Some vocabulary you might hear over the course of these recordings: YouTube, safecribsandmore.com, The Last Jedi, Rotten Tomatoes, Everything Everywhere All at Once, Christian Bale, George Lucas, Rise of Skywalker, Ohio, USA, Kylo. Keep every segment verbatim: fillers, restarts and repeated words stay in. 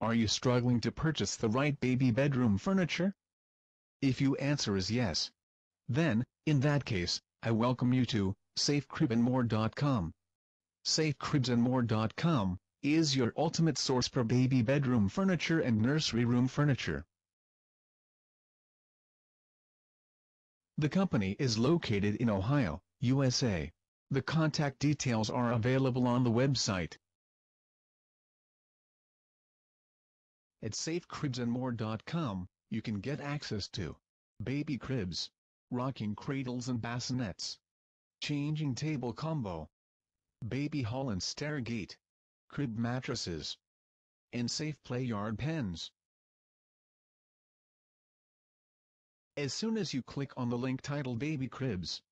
Are you struggling to purchase the right baby bedroom furniture? If your answer is yes, then, in that case, I welcome you to safe crib and more dot com. safe cribs and more dot com is your ultimate source for baby bedroom furniture and nursery room furniture. The company is located in Ohio, U S A. The contact details are available on the website. At safe cribs and more dot com, you can get access to baby cribs, rocking cradles and bassinets, changing table combo, baby hall and stairgate, crib mattresses, and safe play yard pens. As soon as you click on the link titled Baby Cribs,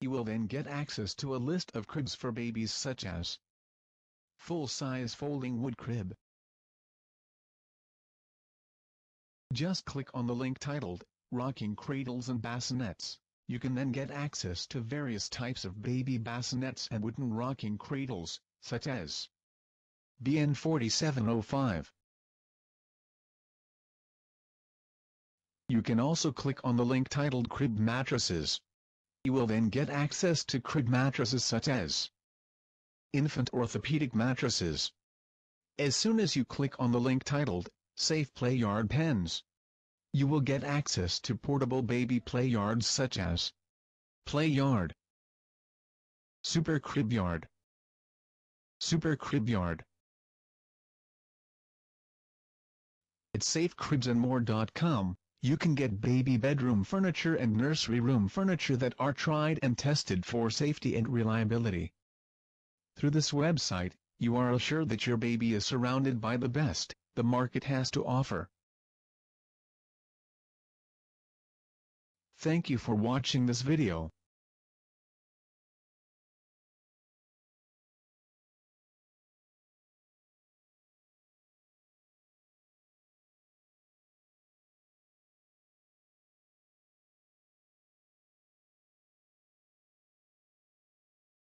you will then get access to a list of cribs for babies such as full-size folding wood crib. Just click on the link titled, Rocking Cradles and Bassinets. You can then get access to various types of baby bassinets and wooden rocking cradles, such as B N forty-seven oh five. You can also click on the link titled Crib Mattresses. You will then get access to crib mattresses such as infant orthopedic mattresses. As soon as you click on the link titled, Safe play yard pens. You will get access to portable baby play yards such as Play Yard, Super Crib Yard, Super Crib Yard. At safe cribs and more dot com, you can get baby bedroom furniture and nursery room furniture that are tried and tested for safety and reliability. Through this website, you are assured that your baby is surrounded by the best the market has to offer. Thank you for watching this video.